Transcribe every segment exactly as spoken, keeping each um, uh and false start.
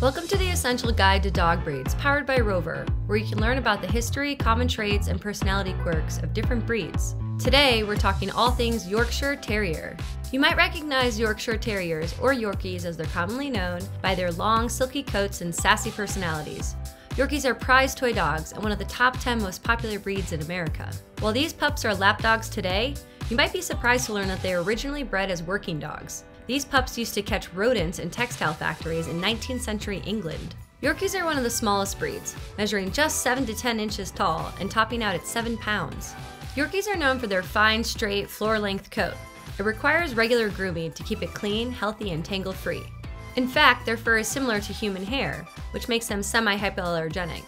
Welcome to the Essential Guide to Dog Breeds, powered by Rover, where you can learn about the history, common traits, and personality quirks of different breeds. Today, we're talking all things Yorkshire Terrier. You might recognize Yorkshire Terriers, or Yorkies as they're commonly known, by their long, silky coats and sassy personalities. Yorkies are prized toy dogs and one of the top ten most popular breeds in America. While these pups are lapdogs today, you might be surprised to learn that they were originally bred as working dogs. These pups used to catch rodents in textile factories in nineteenth century England. Yorkies are one of the smallest breeds, measuring just seven to ten inches tall and topping out at seven pounds. Yorkies are known for their fine, straight, floor-length coat. It requires regular grooming to keep it clean, healthy, and tangle-free. In fact, their fur is similar to human hair, which makes them semi-hypoallergenic.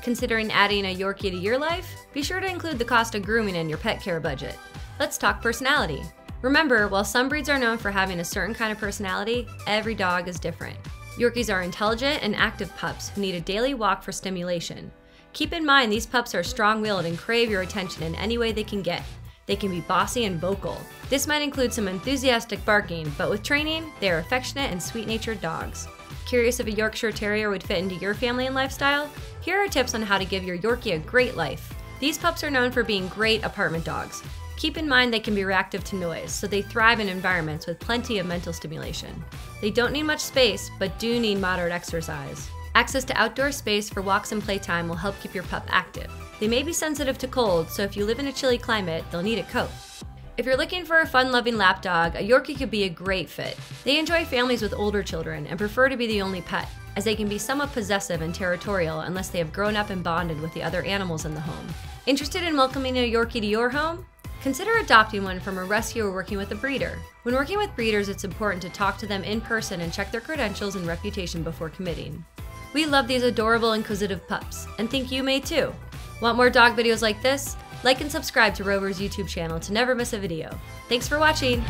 Considering adding a Yorkie to your life? Be sure to include the cost of grooming in your pet care budget. Let's talk personality. Remember, while some breeds are known for having a certain kind of personality, every dog is different. Yorkies are intelligent and active pups who need a daily walk for stimulation. Keep in mind these pups are strong-willed and crave your attention in any way they can get. They can be bossy and vocal. This might include some enthusiastic barking, but with training, they are affectionate and sweet-natured dogs. Curious if a Yorkshire Terrier would fit into your family and lifestyle? Here are tips on how to give your Yorkie a great life. These pups are known for being great apartment dogs. Keep in mind they can be reactive to noise, so they thrive in environments with plenty of mental stimulation. They don't need much space, but do need moderate exercise. Access to outdoor space for walks and playtime will help keep your pup active. They may be sensitive to cold, so if you live in a chilly climate, they'll need a coat. If you're looking for a fun-loving lapdog, a Yorkie could be a great fit. They enjoy families with older children and prefer to be the only pet, as they can be somewhat possessive and territorial unless they have grown up and bonded with the other animals in the home. Interested in welcoming a Yorkie to your home? Consider adopting one from a rescue or working with a breeder. When working with breeders, it's important to talk to them in person and check their credentials and reputation before committing. We love these adorable, inquisitive pups, and think you may too. Want more dog videos like this? Like and subscribe to Rover's YouTube channel to never miss a video. Thanks for watching!